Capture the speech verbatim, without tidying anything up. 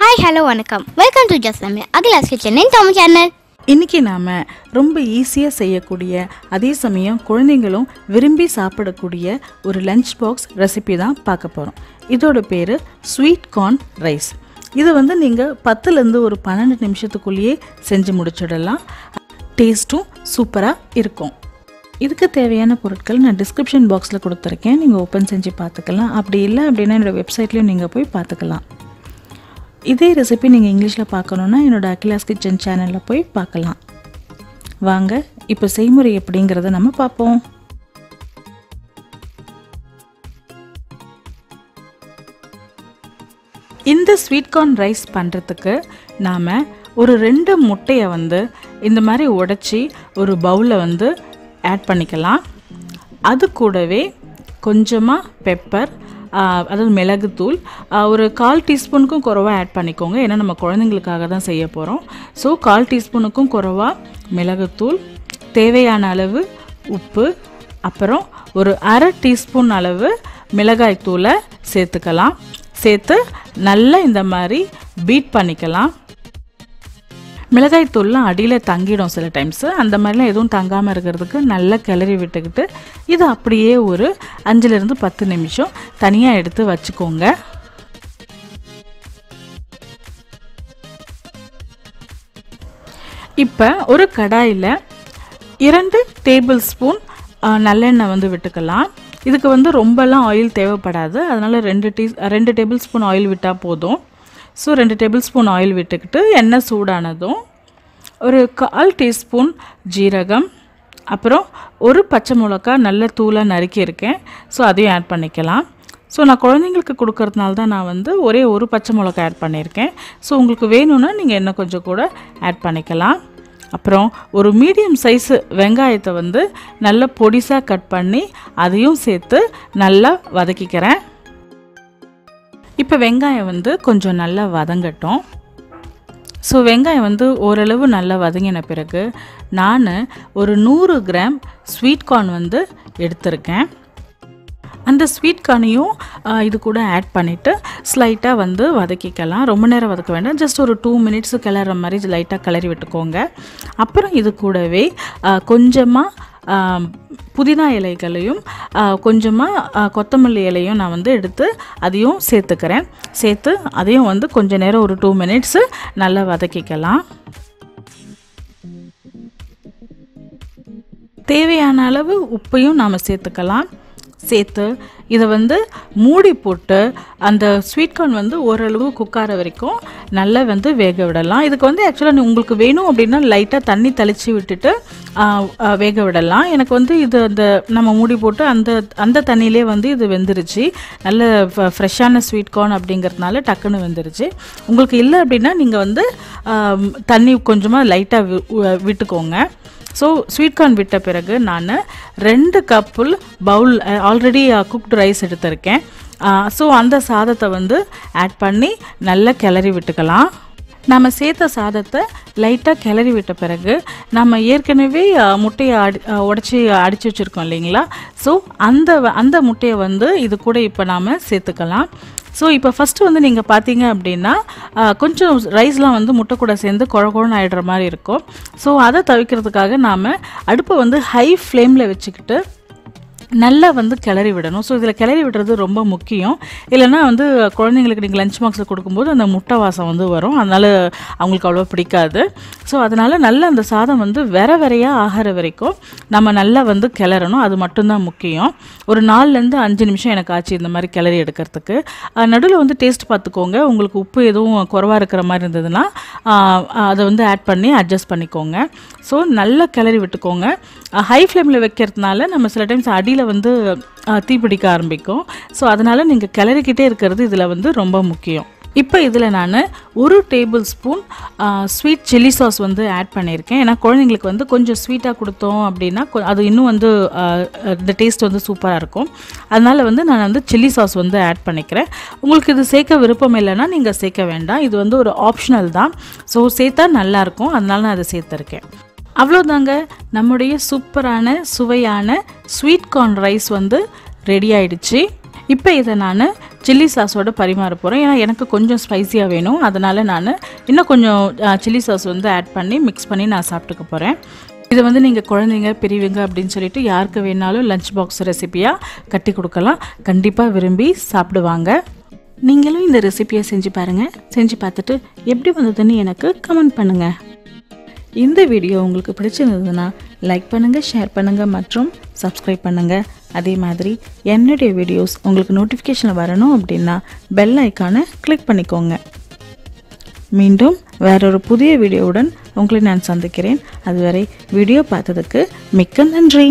Hi, hello, vanakkam. Welcome to Just Namme Agila's Kitchen in Tom Channel. இன்னைக்கு நாம ரொம்ப ஈஸியா செய்யக்கூடிய அதே சமயம் குழந்தைகளும் விரும்பி சாப்பிடக்கூடிய ஒரு லஞ்ச் பாக்ஸ் ரெசிபி தான் பார்க்க போறோம். இதோட பேரு ஸ்வீட் கார்ன் ரைஸ். இது வந்து நீங்க பத்துல இருந்து ஒரு பன்னிரண்டு நிமிஷத்துக்குள்ளே செஞ்சு முடிச்சிடலாம். டேஸ்டும் சூப்பரா இருக்கும். இதுக்கு தேவையான பொருட்கள் நான் டிஸ்கிரிப்ஷன் பாக்ஸ்ல கொடுத்திருக்கேன். நீங்க ஓபன் செஞ்சு பார்த்துக்கலாம். அப்படி இல்ல அப்படினா என்னோட வெப்சைட்லயும் நீங்க போய் பார்த்துக்கலாம். இதே ரெசிபி நீங்க இங்கிலீஷ்ல பார்க்கணும்னா என்னோட அகிலாஸ் கிச்சன் சேனல்ல போய் பார்க்கலாம். வாங்க இப்போ செய்முறை எப்படிங்கறத நம்ம பாப்போம். இந்த ஸ்வீட் கார்ன் ரைஸ் பண்றதுக்கு நாம ஒரு ரெண்டு முட்டைய வந்து இந்த மாதிரி உடைச்சி ஒரு பவுல்ல வந்து ஆட் பண்ணிக்கலாம். அது கூடவே கொஞ்சமா பெப்பர் அதாவது மிளகு தூள் ஒரு கால் டீஸ்பூனுக்கும் குறவா ஆட் பண்ணிக்கோங்க. ஏன்னா நம்ம குழந்தைங்களுக்காக தான் செய்ய போகிறோம். ஸோ கால் டீஸ்பூனுக்கும் குறவா மிளகுத்தூள், தேவையான அளவு உப்பு, அப்புறம் ஒரு அரை டீஸ்பூன் அளவு மிளகாய் தூளை சேர்த்துக்கலாம். சேர்த்து நல்லா இந்த மாதிரி பீட் பண்ணிக்கலாம். மிளகாய் தூள்லாம் அடியில் தங்கிடும் சில டைம்ஸு. அந்த மாதிரிலாம் எதுவும் தங்காமல் இருக்கிறதுக்கு நல்லா கிளறி விட்டுக்கிட்டு இது அப்படியே ஒரு அஞ்சுலேருந்து பத்து நிமிஷம் தனியாக எடுத்து வச்சுக்கோங்க. இப்போ ஒரு கடாயில் இரண்டு டேபிள் ஸ்பூன் நல்லெண்ணெய் வந்து விட்டுக்கலாம். இதுக்கு வந்து ரொம்பலாம் ஆயில் தேவைப்படாது. அதனால் ரெண்டு டீ ரெண்டு டேபிள் ஸ்பூன் ஆயில் விட்டால் போதும். ஸோ ரெண்டு டேபிள் ஸ்பூன் ஆயில் விட்டுக்கிட்டு எண்ணெய் சூடானதும் ஒரு கால் டீஸ்பூன் ஜீரகம், அப்புறம் ஒரு பச்சை மிளகாய் நல்ல தூளாக நறுக்கி இருக்கேன். ஸோ அதையும் ஆட் பண்ணிக்கலாம். ஸோ நான் குழந்தைங்களுக்கு கொடுக்கறதுனால தான் நான் வந்து ஒரே ஒரு பச்சை மிளகாய் ஆட் பண்ணியிருக்கேன். ஸோ உங்களுக்கு வேணும்னா நீங்கள் இன்னும் கொஞ்சம் கூட ஆட் பண்ணிக்கலாம். அப்புறம் ஒரு மீடியம் சைஸு வெங்காயத்தை வந்து நல்லா பொடிசாக கட் பண்ணி அதையும் சேர்த்து நல்லா வதக்கிக்கிறேன். இப்போ வெங்காயம் வந்து கொஞ்சம் நல்லா வதங்கட்டும். ஸோ வெங்காயம் வந்து ஓரளவு நல்லா வதங்கின பிறகு நான் ஒரு நூறு கிராம் ஸ்வீட் கார்ன் வந்து எடுத்திருக்கேன். அந்த ஸ்வீட் கார்னையும் இது கூட ஆட் பண்ணிவிட்டு ஸ்லைட்டாக வந்து வதக்கிக்கலாம். ரொம்ப நேரம் வதக்க வேண்டாம். ஜஸ்ட் ஒரு டூ மினிட்ஸு கிளற மாதிரி லைட்டாக கிளறி விட்டுக்கோங்க. அப்புறம் இது கூடவே கொஞ்சமாக புதினா இலைகளையும் கொஞ்சமாக கொத்தமல்லி இலையும் நான் வந்து எடுத்து அதையும் சேர்த்துக்கிறேன். சேர்த்து அதையும் வந்து கொஞ்சம் நேரம் ஒரு டூ மினிட்ஸு நல்லா வதக்கிக்கலாம். தேவையான அளவு உப்பையும் நாம் சேர்த்துக்கலாம். சேர்த்து இதை வந்து மூடி போட்டு அந்த ஸ்வீட் கார்ன் வந்து ஓரளவு குக்கார வரைக்கும் நல்லா வந்து வேக விடலாம். இதுக்கு வந்து ஆக்சுவலாக உங்களுக்கு வேணும் அப்படின்னா லைட்டாக தண்ணி தெளித்து விட்டுட்டு வேக விடலாம். எனக்கு வந்து இது அந்த நம்ம மூடி போட்டு அந்த அந்த தண்ணியிலே வந்து இது வெந்துருச்சு. நல்ல ஃப்ரெஷ்ஷான ஸ்வீட் கார்ன் அப்படிங்கிறதுனால டக்குன்னு வெந்துருச்சு. உங்களுக்கு இல்லை அப்படின்னா நீங்கள் வந்து தண்ணி கொஞ்சமாக லைட்டாக விட்டுக்கோங்க. ஸோ ஸ்வீட் கார்ன் விட்ட பிறகு நான் ரெண்டு couple bowl already cooked rice எடுத்திருக்கேன். ஸோ அந்த சாதத்தை வந்து ஆட் பண்ணி நல்லா கிளறி விட்டுக்கலாம். நம்ம சேர்த்த சாதத்தை லைட்டாக கிளறி விட்ட பிறகு நம்ம ஏற்கனவே முட்டையை அடி உடச்சி அடித்து வச்சுருக்கோம் இல்லைங்களா? ஸோ அந்த அந்த முட்டையை வந்து இது கூட இப்போ நாம் சேர்த்துக்கலாம். ஸோ இப்போ ஃபஸ்ட்டு வந்து நீங்கள் பார்த்தீங்க அப்படின்னா கொஞ்சம் ரைஸ்லாம் வந்து முட்டை கூட சேர்ந்து குழகுழன்னு ஆகிடுற மாதிரி இருக்கும். ஸோ அதை தவிர்க்கிறதுக்காக நாம் அடுப்பை வந்து ஹை ஃப்ளேமில் வச்சுக்கிட்டு நல்லா வந்து கிளறி விடணும். ஸோ இதில் கிளறி விடுறது ரொம்ப முக்கியம். இல்லைனா வந்து குழந்தைங்களுக்கு நீங்கள் லஞ்ச் பாக்ஸில் கொடுக்கும்போது அந்த முட்டை வாசம் வந்து வரும். அதனால் அவங்களுக்கு அவ்வளோ பிடிக்காது. ஸோ அதனால் நல்லா அந்த சாதம் வந்து வெற வெறையாக ஆகிற வரைக்கும் நம்ம நல்லா வந்து கிளறணும். அது மட்டும்தான் முக்கியம். ஒரு நாலுலேருந்து அஞ்சு நிமிஷம் எனக்கு ஆச்சு இந்த மாதிரி கிளறி எடுக்கிறதுக்கு. நடுவில் வந்து டேஸ்ட் பார்த்துக்கோங்க. உங்களுக்கு உப்பு எதுவும் குறைவாக இருக்கிற மாதிரி இருந்ததுன்னா அதை வந்து ஆட் பண்ணி அட்ஜஸ்ட் பண்ணிக்கோங்க. ஸோ நல்லா கிளறி விட்டுக்கோங்க. ஹை ஃப்ளேமில் வைக்கிறதுனால நம்ம சில டைம்ஸ் அடி வந்து தீப்பிடிக்க ஆரம்பிக்கும். ஸோ அதனால நீங்கள் கிளறிக்கிட்டே இருக்கிறது இதில் வந்து ரொம்ப முக்கியம். இப்போ இதில் நான் ஒரு table spoon sweet chilli sauce வந்து ஆட் பண்ணியிருக்கேன். ஏன்னா குழந்தைங்களுக்கு வந்து கொஞ்சம் ஸ்வீட்டாக கொடுத்தோம் அப்படின்னா அது இன்னும் வந்து இந்த டேஸ்ட் வந்து சூப்பராக இருக்கும். அதனால் வந்து நான் வந்து சில்லி சாஸ் வந்து ஆட் பண்ணிக்கிறேன். உங்களுக்கு இது சேர்க்க விருப்பம் இல்லைன்னா நீங்கள் சேர்க்க வேண்டாம். இது வந்து ஒரு ஆப்ஷனல் தான். ஸோ சேர்த்தா நல்லாயிருக்கும். அதனால நான் அதை சேர்த்துருக்கேன். அவ்வளோதாங்க, நம்முடைய சூப்பரான சுவையான ஸ்வீட் கார்ன் ரைஸ் வந்து ரெடி ஆயிடுச்சு. இப்போ இதை நான் chilli sauce oda parimara poren ena enakku konjam spicy ah venum adanal naan inna konjam chilli sauce vende add panni mix panni na saaptukku poren இது வந்து நீங்க குழந்தைங்க பெரியவங்க அப்படினு சொல்லிட்டு யாருக்கு வேணாலும் லஞ்ச் பாக்ஸ் ரெசிபியா கட்டி கொடுக்கலாம் கண்டிப்பா விரும்பி சாப்பிடுவாங்க நீங்களும் இந்த ரெசிபியை செஞ்சு பாருங்க செஞ்சு பார்த்துட்டு எப்படி வந்ததுன்னு எனக்கு கமெண்ட் பண்ணுங்க இந்த வீடியோ உங்களுக்கு பிடிச்சிருந்ததுனா லைக் பண்ணுங்க ஷேர் பண்ணுங்க மற்றும் Subscribe பண்ணுங்க அதே மாதிரி என்னுடைய வீடியோஸ் உங்களுக்கு நோட்டிஃபிகேஷன்ல வரணும் அப்படினா பெல் ஐகானை கிளிக் பண்ணிக்கோங்க மீண்டும் வேறொரு புதிய வீடியோவுடன் உங்களை நான் சந்திக்கிறேன் அதுவரை வீடியோ பார்த்ததற்கு மிக்க நன்றி